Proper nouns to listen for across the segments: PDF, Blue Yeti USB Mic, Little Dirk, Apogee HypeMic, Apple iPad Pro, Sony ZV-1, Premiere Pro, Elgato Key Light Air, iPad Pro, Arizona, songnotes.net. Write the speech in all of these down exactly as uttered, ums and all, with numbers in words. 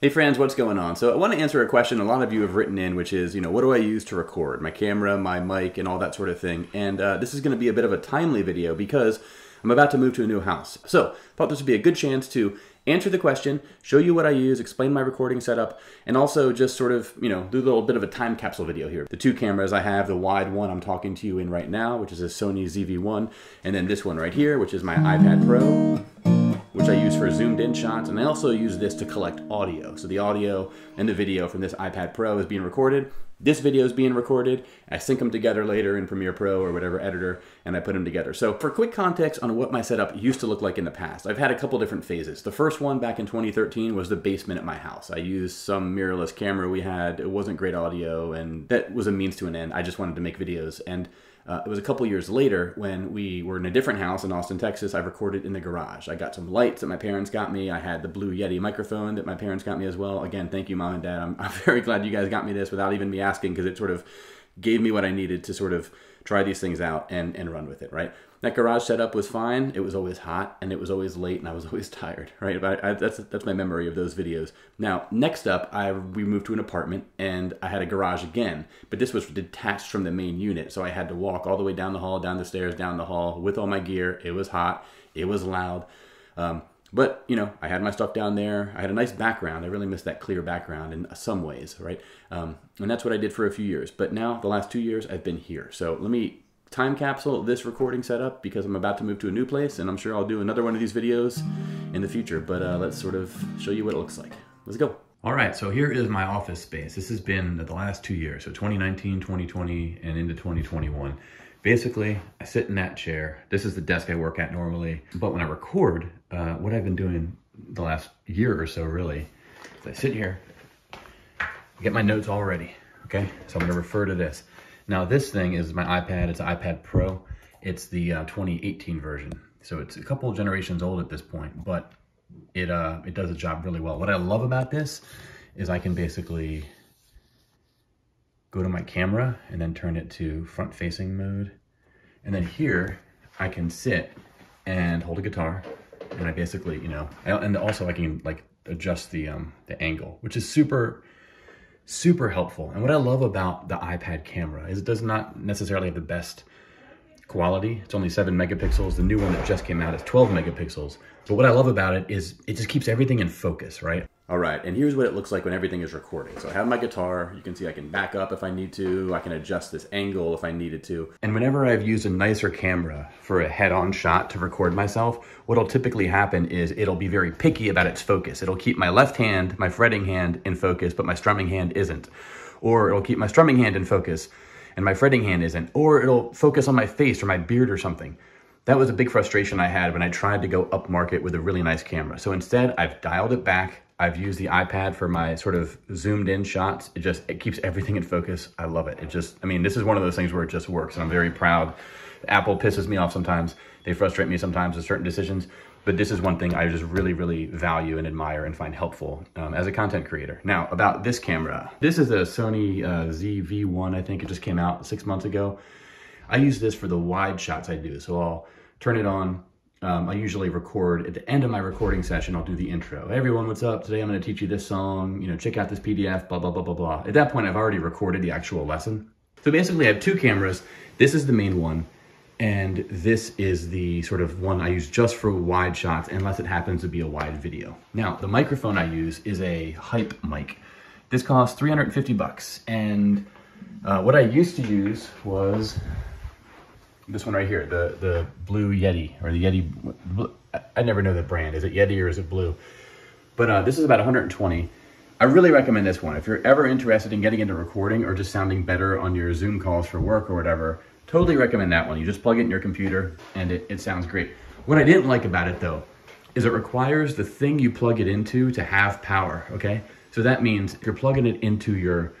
Hey friends, what's going on? So I want to answer a question a lot of you have written in, which is, you know, what do I use to record? My camera, my mic, and all that sort of thing. And uh, this is going to be a bit of a timely video because I'm about to move to a new house. So I thought this would be a good chance to answer the question, show you what I use, explain my recording setup, and also just sort of, you know, do a little bit of a time capsule video here. The two cameras I have, the wide one I'm talking to you in right now, which is a Sony Z V one, and then this one right here, which is my iPad Pro, which I use for zoomed in shots, and I also use this to collect audio. So the audio and the video from this iPad Pro is being recorded. This video is being recorded. I sync them together later in Premiere Pro or whatever editor, and I put them together. So for quick context on what my setup used to look like in the past, I've had a couple different phases. The first one back in twenty thirteen was the basement at my house. I used some mirrorless camera we had. It wasn't great audio, and that was a means to an end. I just wanted to make videos. And Uh, it was a couple years later when we were in a different house in Austin, Texas. I recorded in the garage. I got some lights that my parents got me. I had the Blue Yeti microphone that my parents got me as well. Again, thank you, Mom and Dad. I'm, I'm very glad you guys got me this without even me asking, because it sort of gave me what I needed to sort of try these things out and, and run with it, right? That garage setup was fine. It was always hot, and it was always late, and I was always tired, right? But I, I, that's, that's my memory of those videos. Now, next up, I, we moved to an apartment, and I had a garage again, but this was detached from the main unit, so I had to walk all the way down the hall, down the stairs, down the hall with all my gear. It was hot. It was loud. Um, But, you know, I had my stuff down there. I had a nice background. I really missed that clear background in some ways, right? Um, and that's what I did for a few years. But now, the last two years, I've been here. So let me time capsule this recording setup because I'm about to move to a new place, and I'm sure I'll do another one of these videos in the future. But uh, let's sort of show you what it looks like. Let's go. All right, so here is my office space. This has been the last two years, so twenty nineteen, twenty twenty, and into twenty twenty-one. Basically, I sit in that chair. This is the desk I work at normally. But when I record, uh, what I've been doing the last year or so, really, is I sit here, get my notes all ready, okay? So I'm gonna refer to this. Now, this thing is my iPad. It's an iPad Pro. It's the uh, twenty eighteen version. So it's a couple of generations old at this point, but it, uh, it does the job really well. What I love about this is I can basically go to my camera and then turn it to front facing mode. And then here I can sit and hold a guitar, and I basically, you know, I, and also I can like adjust the, um, the angle, which is super, super helpful. And what I love about the iPad camera is it does not necessarily have the best quality. It's only seven megapixels. The new one that just came out is twelve megapixels. But what I love about it is it just keeps everything in focus, right? All right, and here's what it looks like when everything is recording. So I have my guitar. You can see I can back up if I need to. I can adjust this angle if I needed to. And whenever I've used a nicer camera for a head-on shot to record myself, what'll typically happen is it'll be very picky about its focus. It'll keep my left hand, my fretting hand, in focus, but my strumming hand isn't. Or it'll keep my strumming hand in focus, and my fretting hand isn't, or it'll focus on my face or my beard or something. That was a big frustration I had when I tried to go upmarket with a really nice camera. So instead, I've dialed it back. I've used the iPad for my sort of zoomed in shots. It just, it keeps everything in focus. I love it. It just, I mean, this is one of those things where it just works, and I'm very proud. Apple pisses me off sometimes. They frustrate me sometimes with certain decisions, but this is one thing I just really, really value and admire and find helpful um, as a content creator. Now, about this camera. This is a Sony uh, Z V one, I think. It just came out six months ago. I use this for the wide shots I do. So I'll turn it on. Um, I usually record at the end of my recording session. I'll do the intro. Hey everyone, what's up? Today I'm going to teach you this song. You know, check out this P D F, blah, blah, blah, blah, blah. At that point, I've already recorded the actual lesson. So basically, I have two cameras. This is the main one, and this is the sort of one I use just for wide shots, unless it happens to be a wide video. Now, the microphone I use is a HypeMic. This costs three hundred fifty bucks, and uh, what I used to use was this one right here, the, the Blue Yeti, or the Yeti, I never know the brand. Is it Yeti or is it Blue? But uh, this is about one hundred twenty. I really recommend this one. If you're ever interested in getting into recording or just sounding better on your Zoom calls for work or whatever, totally recommend that one. You just plug it in your computer and it, it sounds great. What I didn't like about it though, is it requires the thing you plug it into to have power, okay? So that means if you're plugging it into your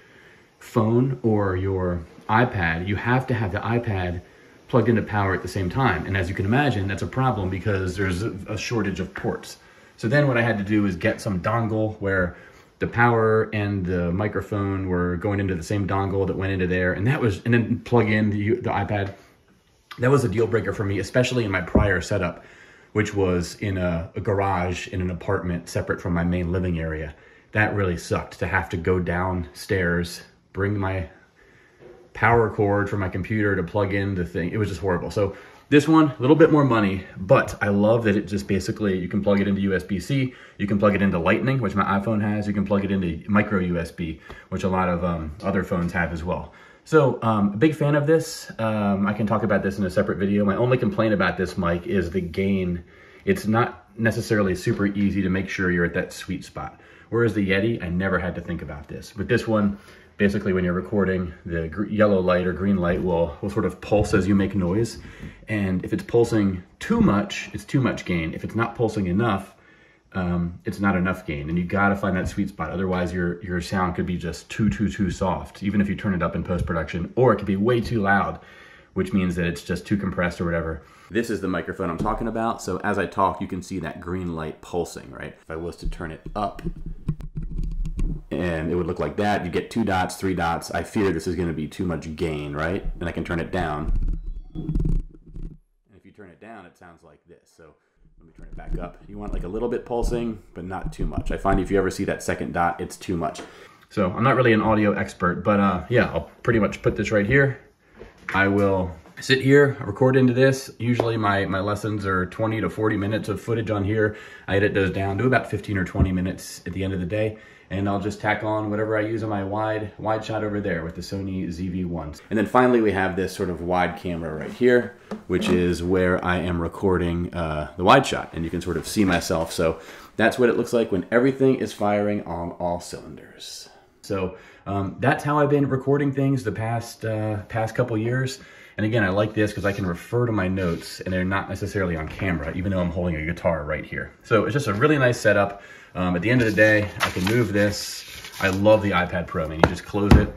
phone or your iPad, you have to have the iPad plugged into power at the same time. And as you can imagine, that's a problem because there's a shortage of ports. So then what I had to do is get some dongle where the power and the microphone were going into the same dongle that went into there. And that was, and then plug in the, the iPad. That was a deal breaker for me, especially in my prior setup, which was in a, a garage in an apartment separate from my main living area. that really sucked to have to go downstairs, bring my power cord from my computer to plug in the thing. It was just horrible. So this one, a little bit more money, but I love that it just basically, you can plug it into U S B C, you can plug it into Lightning, which my iPhone has, you can plug it into micro U S B, which a lot of um, other phones have as well. So um, a big fan of this. Um, I can talk about this in a separate video. My only complaint about this mic is the gain. It's not necessarily super easy to make sure you're at that sweet spot. Whereas the Yeti, I never had to think about this. But this one, basically when you're recording, the yellow light or green light will, will sort of pulse as you make noise. And if it's pulsing too much, it's too much gain. If it's not pulsing enough, um, it's not enough gain. And you gotta find that sweet spot. Otherwise your, your sound could be just too, too, too soft, even if you turn it up in post-production, or it could be way too loud, which means that it's just too compressed or whatever. This is the microphone I'm talking about. So as I talk, you can see that green light pulsing, right? If I was to turn it up, and it would look like that. You get two dots, three dots. I fear this is going to be too much gain, right? And I can turn it down. And if you turn it down, it sounds like this. So let me turn it back up. You want like a little bit pulsing, but not too much. I find if you ever see that second dot, it's too much. So I'm not really an audio expert, but uh, yeah, I'll pretty much put this right here. I will sit here, record into this. Usually my, my lessons are twenty to forty minutes of footage on here. I edit those down to about fifteen or twenty minutes at the end of the day. And I'll just tack on whatever I use on my wide wide shot over there with the Sony Z V one. And then finally we have this sort of wide camera right here, which is where I am recording uh, the wide shot. And you can sort of see myself. So that's what it looks like when everything is firing on all cylinders. So um, that's how I've been recording things the past, uh, past couple years. And again, I like this because I can refer to my notes and they're not necessarily on camera, even though I'm holding a guitar right here. So it's just a really nice setup. Um, at the end of the day, I can move this. I love the iPad Pro. I mean, you just close it.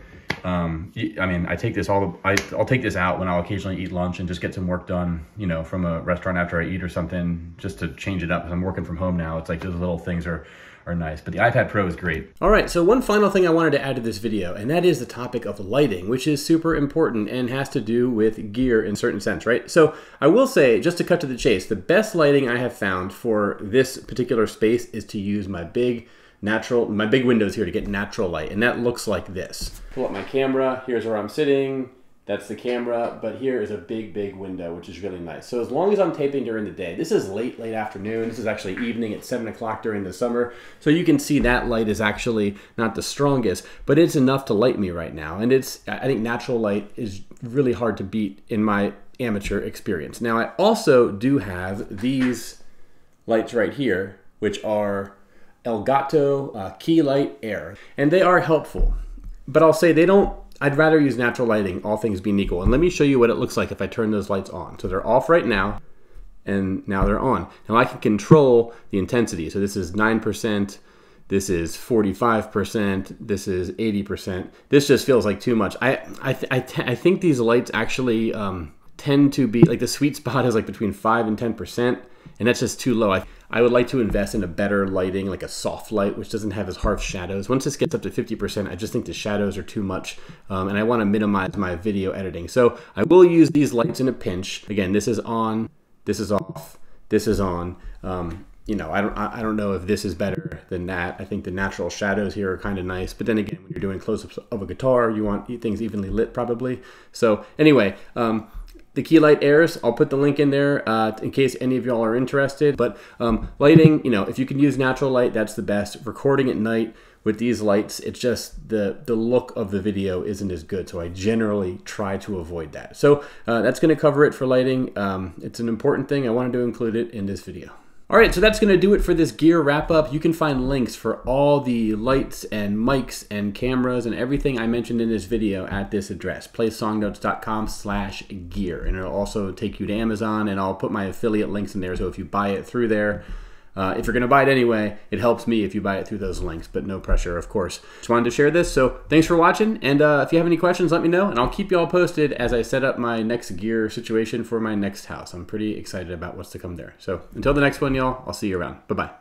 Um, I mean, I take this all, I, I'll take this out when I'll occasionally eat lunch and just get some work done, you know, from a restaurant after I eat or something, just to change it up. Because I'm working from home now. It's like those little things are are nice, but the iPad Pro is great. All right, so one final thing I wanted to add to this video, and that is the topic of lighting, which is super important and has to do with gear in a certain sense, right? So I will say, just to cut to the chase, the best lighting I have found for this particular space is to use my big natural, my big windows here to get natural light, and that looks like this. Pull up my camera, here's where I'm sitting, that's the camera, but here is a big, big window, which is really nice. So as long as I'm taping during the day, this is late, late afternoon. This is actually evening at seven o'clock during the summer. So you can see that light is actually not the strongest, but it's enough to light me right now. And it's, I think natural light is really hard to beat in my amateur experience. Now, I also do have these lights right here, which are Elgato uh, Key Light Air, and they are helpful, but I'll say they don't, I'd rather use natural lighting, all things being equal. And let me show you what it looks like if I turn those lights on. So they're off right now, and now they're on. Now I can control the intensity. So this is nine percent, this is forty-five percent, this is eighty percent. This just feels like too much. I I, th I, t I think these lights actually um, tend to be, like the sweet spot is like between five and ten percent, and that's just too low. I, I would like to invest in a better lighting, like a soft light, which doesn't have as harsh shadows. Once this gets up to fifty percent, I just think the shadows are too much, um, and I want to minimize my video editing. So I will use these lights in a pinch. Again, this is on, this is off, this is on. Um, you know, I don't, I don't know if this is better than that. I think the natural shadows here are kind of nice, but then again, when you're doing close-ups of a guitar, you want things evenly lit probably. So anyway, um, the Key Light Airs, I'll put the link in there uh, in case any of y'all are interested. But um, lighting, you know, if you can use natural light, that's the best. Recording at night with these lights, it's just the, the look of the video isn't as good. So I generally try to avoid that. So uh, that's going to cover it for lighting. Um, it's an important thing. I wanted to include it in this video. All right, so that's gonna do it for this gear wrap up. You can find links for all the lights and mics and cameras and everything I mentioned in this video at this address, play song notes dot com slash gear. And it'll also take you to Amazon, and I'll put my affiliate links in there. So if you buy it through there, uh, if you're gonna buy it anyway, it helps me if you buy it through those links, but no pressure, of course. Just wanted to share this, so thanks for watching. And uh, if you have any questions, let me know, and I'll keep y'all posted as I set up my next gear situation for my next house. I'm pretty excited about what's to come there. So until the next one, y'all, I'll see you around. Bye-bye.